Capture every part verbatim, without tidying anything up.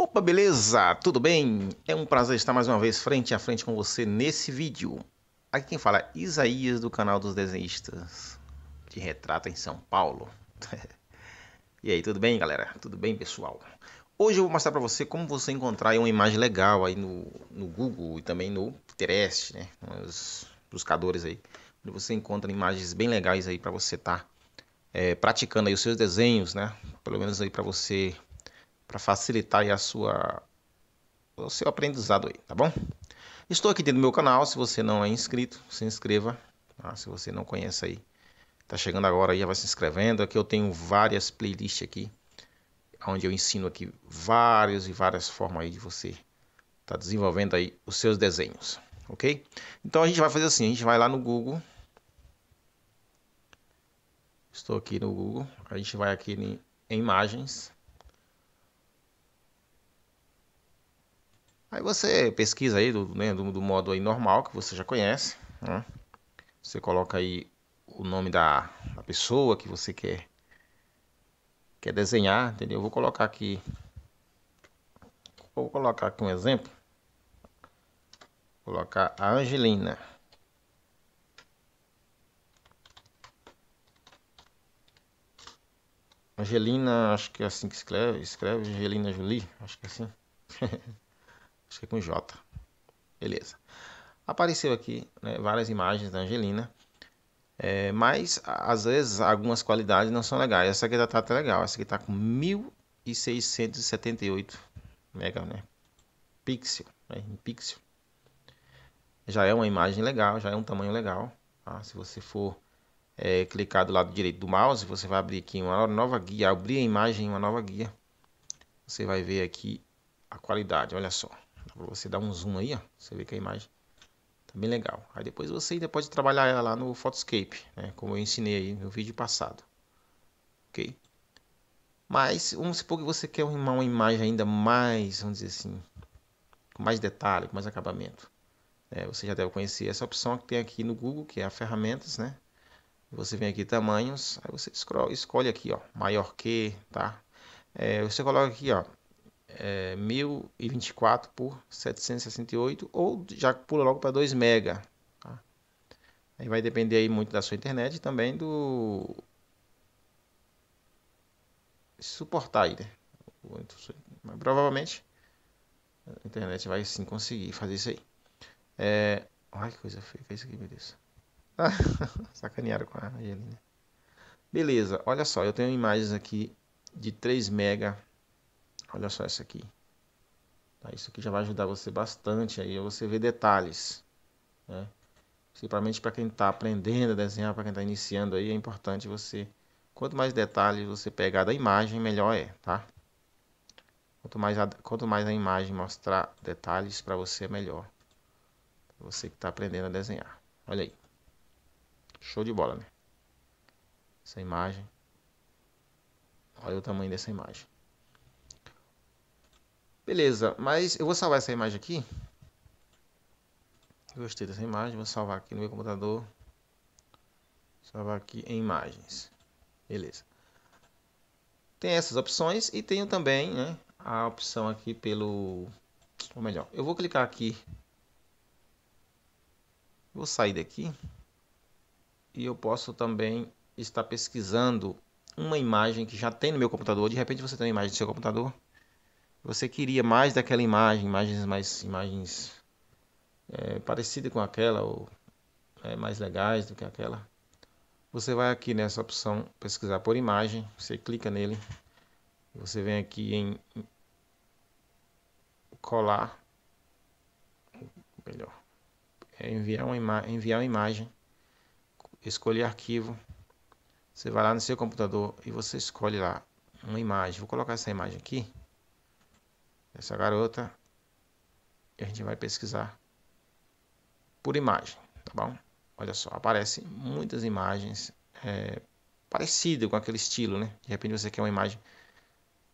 Opa, beleza? Tudo bem? É um prazer estar mais uma vez frente a frente com você nesse vídeo. Aqui quem fala é Izaias, do canal dos desenhistas de retrato em São Paulo. E aí, tudo bem, galera? Tudo bem, pessoal? Hoje eu vou mostrar para você como você encontrar aí uma imagem legal aí no, no Google e também no Pinterest, né? Nos buscadores aí, onde você encontra imagens bem legais aí para você estar tá, é, praticando aí os seus desenhos, né? Pelo menos aí para você... para facilitar aí a sua, o seu aprendizado aí, tá bom? Estou aqui dentro do meu canal, se você não é inscrito, se inscreva. Ah, se você não conhece aí, tá chegando agora aí, já vai se inscrevendo. Aqui eu tenho várias playlists aqui, onde eu ensino aqui vários e várias formas aí de você tá desenvolvendo aí os seus desenhos, ok? Então a gente vai fazer assim, a gente vai lá no Google. Estou aqui no Google, a gente vai aqui em, em Imagens. Aí você pesquisa aí do, né, do, do modo aí normal, que você já conhece, né? Você coloca aí o nome da, da pessoa que você quer, quer desenhar, entendeu? Eu vou colocar aqui, vou colocar aqui um exemplo, vou colocar a Angelina. Angelina, acho que é assim que escreve, escreve Angelina Jolie, acho que é assim. Acho que é com J. Beleza. Apareceu aqui, né, várias imagens da Angelina. É, mas, às vezes, algumas qualidades não são legais. Essa aqui já tá até legal. Essa aqui tá com mil seiscentos e setenta e oito mega, né? Pixel. Né, em pixel. Já é uma imagem legal. Já é um tamanho legal. Tá? Se você for é, clicar do lado direito do mouse, você vai abrir aqui uma nova guia. Abrir a imagem em uma nova guia. Você vai ver aqui a qualidade. Olha só. Para você dar um zoom aí, ó, você vê que a imagem tá bem legal. Aí depois você ainda pode trabalhar ela lá no Photoscape, né, como eu ensinei aí no vídeo passado, ok? Mas vamos supor que você quer uma, uma imagem ainda mais, vamos dizer assim, com mais detalhe, com mais acabamento. É, você já deve conhecer essa opção que tem aqui no Google, que é a ferramentas, né? Você vem aqui tamanhos, aí você escolhe, escolhe aqui, ó, maior que, tá? É, você coloca aqui, ó. É, mil e vinte e quatro por setecentos e sessenta e oito ou já pula logo para dois mega, tá? Aí vai depender aí muito da sua internet e também do suportar aí, né? Mas provavelmente a internet vai sim conseguir fazer isso aí. É... ai, que coisa feia, que é isso aqui, meu Deus. Sacanearam com a Angelina. Beleza, olha só, eu tenho imagens aqui de três mega. Olha só essa aqui. Tá, isso aqui já vai ajudar você bastante aí, você ver detalhes, né? Principalmente para quem está aprendendo a desenhar, para quem está iniciando aí, é importante você... quanto mais detalhes você pegar da imagem, melhor é, tá? Quanto mais a, quanto mais a imagem mostrar detalhes para você, é melhor. Você que está aprendendo a desenhar. Olha aí. Show de bola, né? Essa imagem. Olha o tamanho dessa imagem. Beleza, mas eu vou salvar essa imagem aqui. Gostei dessa imagem, vou salvar aqui no meu computador. Salvar aqui em imagens. Beleza. Tem essas opções e tenho também, né, a opção aqui pelo... ou melhor, eu vou clicar aqui. Vou sair daqui. E eu posso também estar pesquisando uma imagem que já tem no meu computador. De repente você tem uma imagem do seu computador. Você queria mais daquela imagem, imagens mais imagens é, parecidas com aquela ou é, mais legais do que aquela. Você vai aqui nessa opção pesquisar por imagem, você clica nele, você vem aqui em colar, melhor, é enviar uma imagem, enviar uma imagem, escolher arquivo. Você vai lá no seu computador e você escolhe lá uma imagem. Vou colocar essa imagem aqui. Essa garota, e a gente vai pesquisar por imagem, tá bom? Olha só, aparecem muitas imagens é, parecidas com aquele estilo, né? De repente você quer uma imagem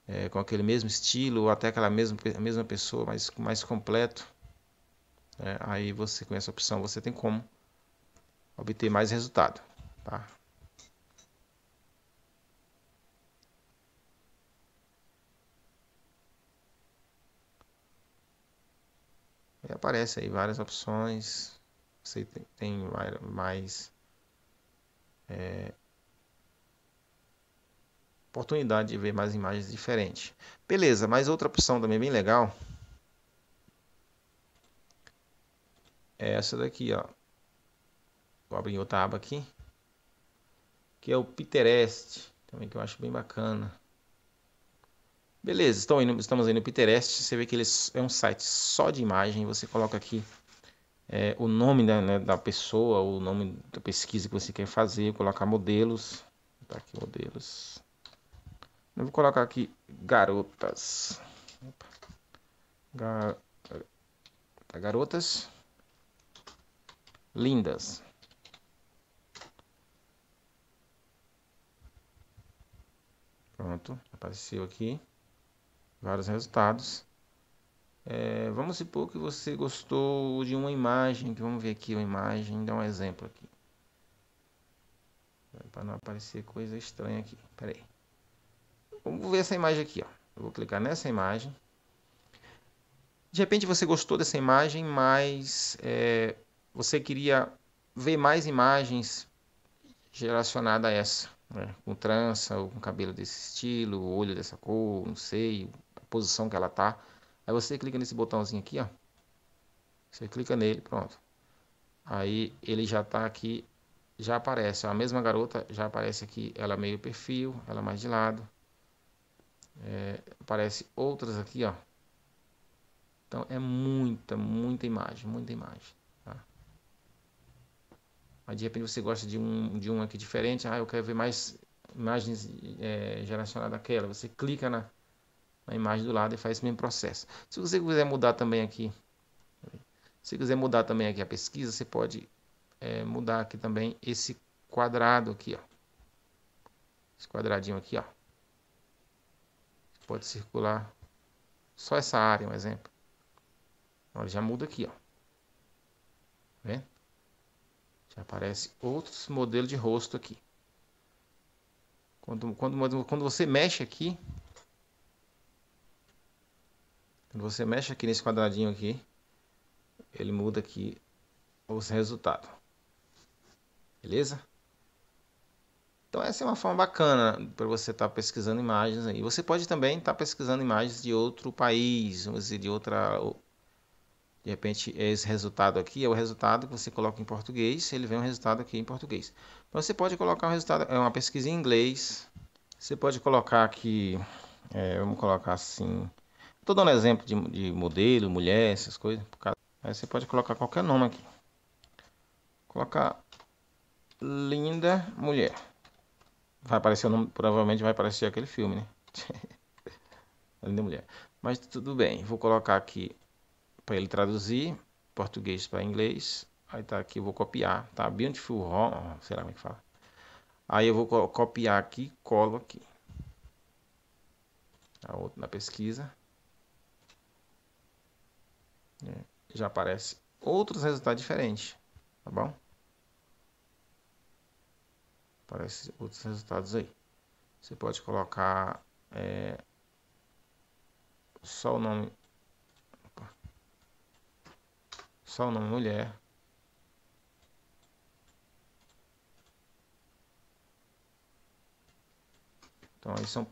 é, com aquele mesmo estilo, ou até aquela mesma, mesma pessoa, mas mais completo. É, aí você, com essa opção, você tem como obter mais resultado, tá? aparece aí várias opções. Você tem mais é, oportunidade de ver mais imagens diferentes. Beleza, mas outra opção também bem legal é essa daqui, ó. Vou abrir outra aba aqui, que é o Pinterest, também que eu acho bem bacana. Beleza, estão indo, estamos aí no Pinterest. Você vê que ele é um site só de imagem. Você coloca aqui é, o nome da, né, da pessoa, o nome da pesquisa que você quer fazer. Colocar modelos. Tá aqui, modelos. Eu vou colocar aqui garotas. Gar... Garotas lindas. Pronto, apareceu aqui vários resultados. É, vamos supor que você gostou de uma imagem, que vamos ver aqui uma imagem, dá um exemplo aqui, para não aparecer coisa estranha aqui. Pera aí. Vamos ver essa imagem aqui, ó. Eu vou clicar nessa imagem. De repente você gostou dessa imagem, mas é, você queria ver mais imagens relacionadas a essa, né? Com trança, ou com cabelo desse estilo, olho dessa cor, não sei, posição que ela tá. Aí você clica nesse botãozinho aqui, ó. Você clica nele, pronto. Aí ele já tá aqui, já aparece, ó. A mesma garota já aparece aqui, ela meio perfil, ela mais de lado. É, aparece outras aqui, ó. Então é muita, muita imagem, muita imagem, tá? Mas de repente você gosta de um, de um aqui diferente. Ah, eu quero ver mais imagens é, relacionadas àquela. Você clica na na imagem do lado e faz esse mesmo processo. Se você quiser mudar também aqui, se quiser mudar também aqui a pesquisa, você pode é, mudar aqui também esse quadrado aqui, ó. Esse quadradinho aqui, ó. Você pode circular só essa área, um exemplo. Olha, já muda aqui, ó. Tá vendo? Já aparece outros modelos de rosto aqui. Quando, quando, quando você mexe aqui, você mexe aqui nesse quadradinho aqui, ele muda aqui os resultados. Beleza? Então essa é uma forma bacana para você estar tá pesquisando imagens aí. Você pode também estar tá pesquisando imagens de outro país, vamos dizer, de outra... De repente esse resultado aqui é o resultado que você coloca em português, ele vem um resultado aqui em português. Então você pode colocar um resultado, uma pesquisa em inglês, você pode colocar aqui, é, vamos colocar assim... Estou dando exemplo de, de modelo, mulher, essas coisas. Aí você pode colocar qualquer nome aqui. Colocar linda mulher. Vai aparecer o nome, provavelmente vai aparecer aquele filme, né? Linda mulher. Mas tudo bem, vou colocar aqui para ele traduzir português para inglês. Aí tá aqui, eu vou copiar, tá? Beautiful home, sei lá como é que fala. Aí eu vou copiar aqui, colo aqui. A outra na pesquisa. Já aparece outros resultados diferentes, tá bom? Aparece outros resultados aí. Você pode colocar é, só o nome, opa, só o nome mulher. Então aí são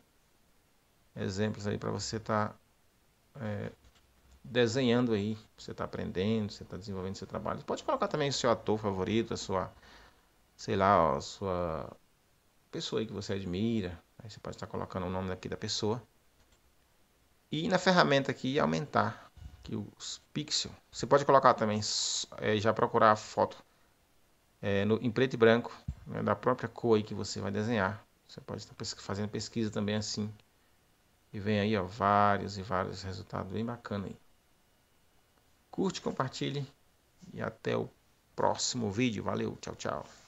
exemplos aí para você estar tá, é, desenhando aí, você está aprendendo, você está desenvolvendo seu trabalho. Você pode colocar também o seu ator favorito, a sua, sei lá, a sua pessoa aí que você admira. Aí você pode estar colocando o nome aqui da pessoa. E na ferramenta aqui, aumentar aqui os pixels. Você pode colocar também, é, já procurar a foto é, no, em preto e branco, né, da própria cor aí que você vai desenhar. Você pode estar pesqu- fazendo pesquisa também assim. E vem aí, ó, vários e vários resultados bem bacana aí. Curte, compartilhe e até o próximo vídeo. Valeu, tchau, tchau.